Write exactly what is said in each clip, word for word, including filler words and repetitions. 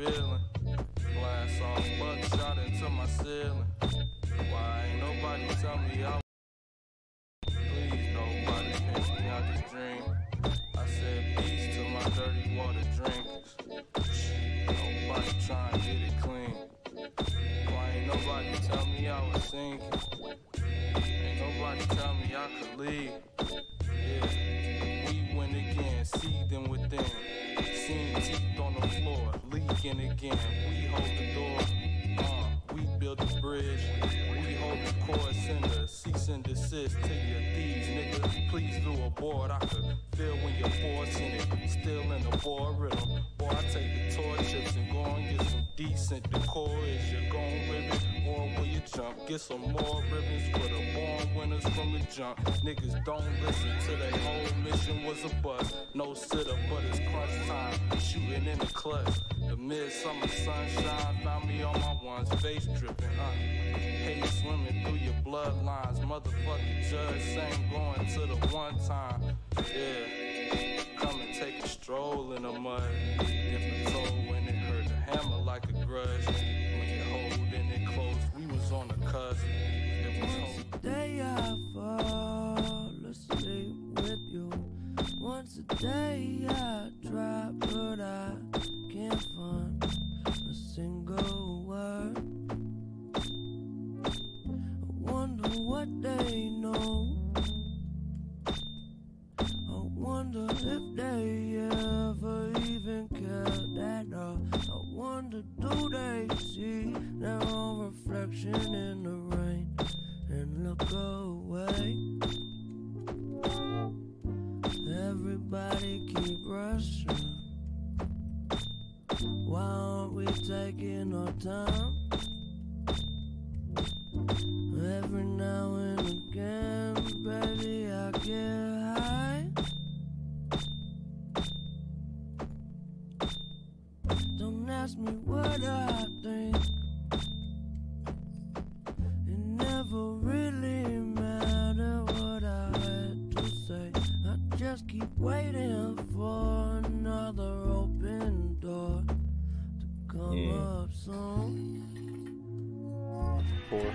feeling. Glass off, buckshot into my ceiling. Why ain't nobody tell me I was? Please, nobody pinch me, I just dream. I said peace to my dirty water drinks. Nobody tryna get it clean. Why ain't nobody tell me I was sinking? Ain't nobody tell me I could leave. Yeah, we win again, see them within. Seen teeth on the floor, leaking again. We hold the door, uh, we build the bridge. We hold the cord, send a cease and desist to your thieves, nigga. Please do a board, I could feel when you're forcing it. Still in the war rhythm. Boy, I take the toy chips and go and get some decent decor. Is you gon' ribbon or will you jump? Get some more ribbons for the born winners from the jump. Niggas don't listen to their whole mission was a bust. No sitter, but it's crunch time. Shooting in the clutch. The midsummer sunshine found me on my ones, face dripping, huh? Hate swimming through your bloodlines. Motherfucking judge ain't going to the one time. Yeah, come and take a stroll in the mud. If the toe when it hurt, the hammer like a grudge. When you holding it close, we was on the cusp. It was once a day I fall asleep with you. Once a day I try, but I can't find a single word. I wonder what they know. I wonder if they ever even cared at all. I wonder do they see their own reflection in the rain and look away. Everybody keep rushing. Why aren't we taking our time? Every now and again, baby, I get high. Don't ask me what I think. It never really mattered what I had to say. I just keep waiting for another open door to come mm. up soon. Four.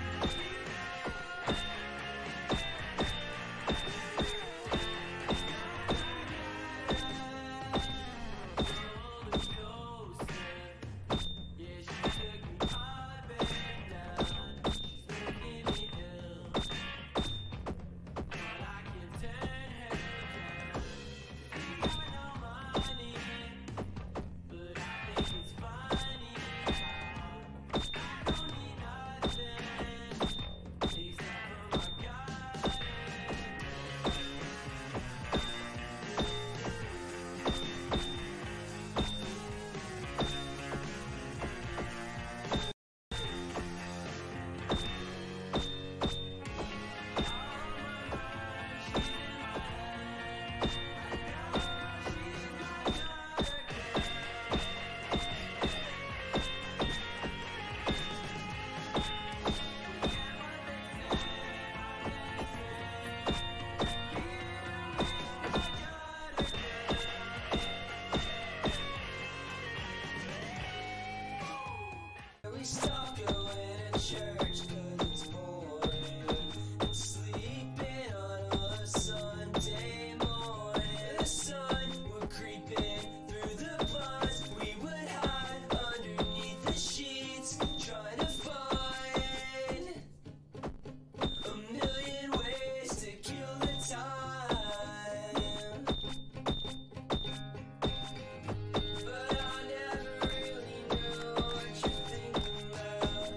But I never really knew what you think about.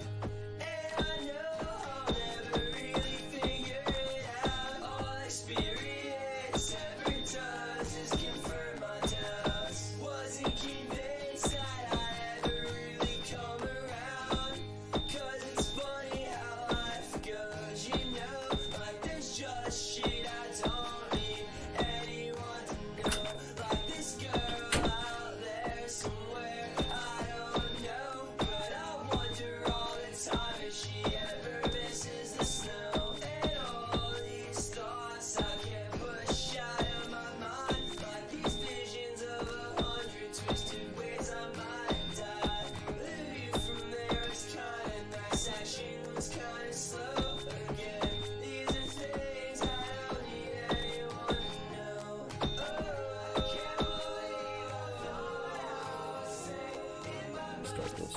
this.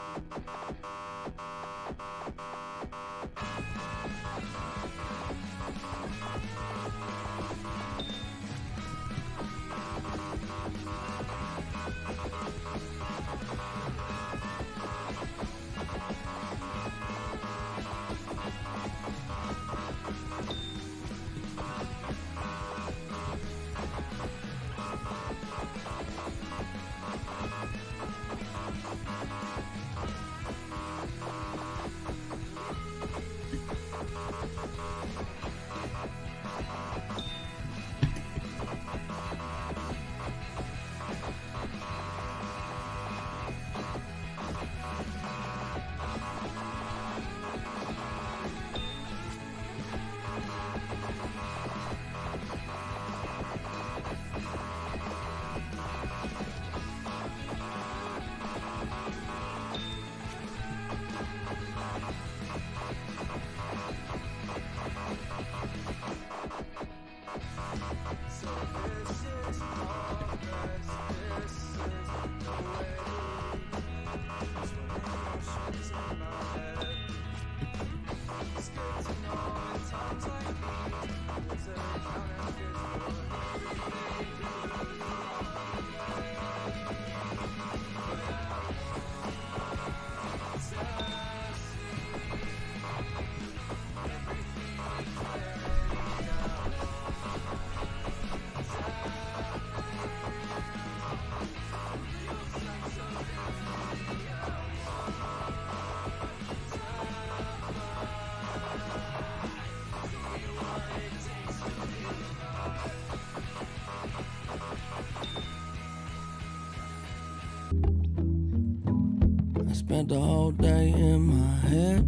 Spent the whole day in my head,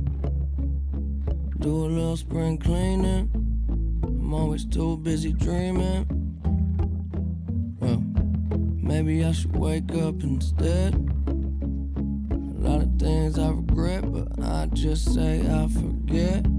do a little spring cleaning. I'm always too busy dreaming. Well, maybe I should wake up instead. A lot of things I regret, but I just say I forget.